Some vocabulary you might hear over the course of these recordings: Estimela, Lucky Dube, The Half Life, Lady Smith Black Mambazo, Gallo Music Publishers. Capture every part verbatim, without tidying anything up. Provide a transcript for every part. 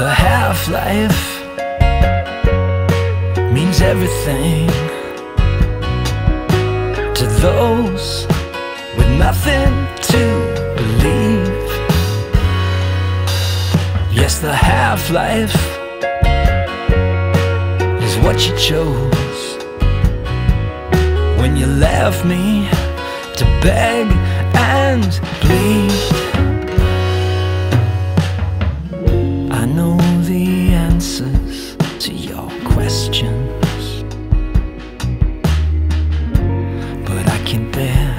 The half-life means everything to those with nothing to believe. Yes, the half-life is what you chose when you left me to beg and plead. To your questions, but I can't bear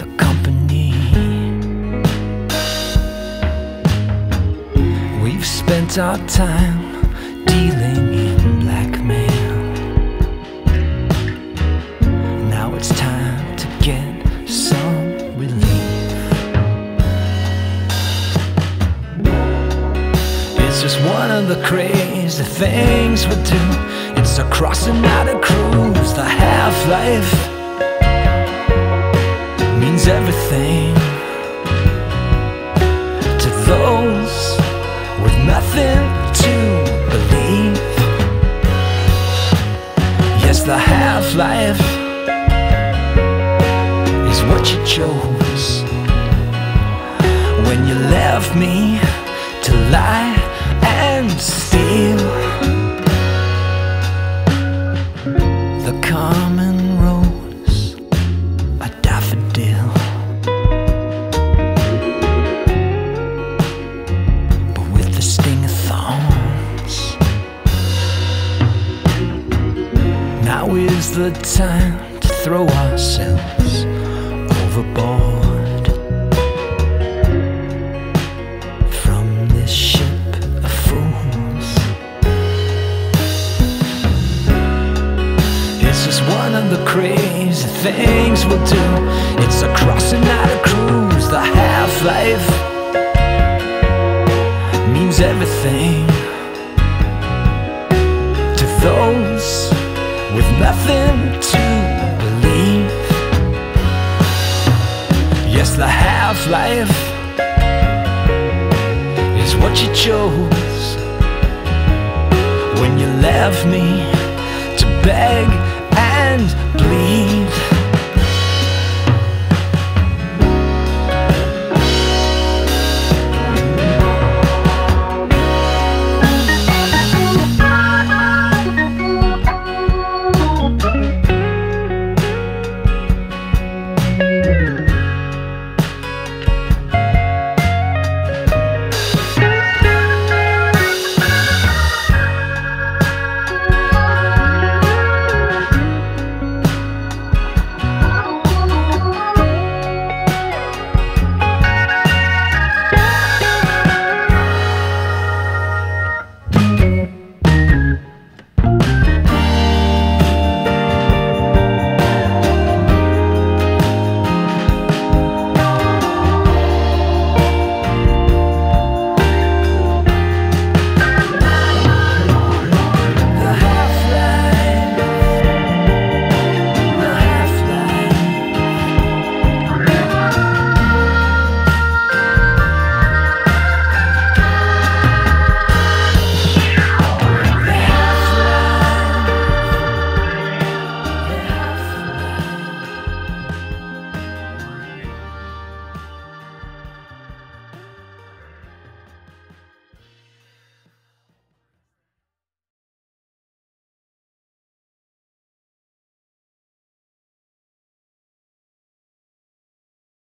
the company. We've spent our time dealing in blackmail. Now it's time to get some relief. It's just one of the crazy the things we do. It's a crossing out a cruise. The half-life means everything to those with nothing to believe. Yes, the half-life is what you chose when you left me to lie and steal. The common rose, a daffodil, but with the sting of thorns. Now is the time to throw ourselves overboard from this ship. One of the crazy things we'll do. It's a crossing, not a cruise. The half-life means everything to those with nothing to believe. Yes, the half-life is what you chose when you left me to beg and please.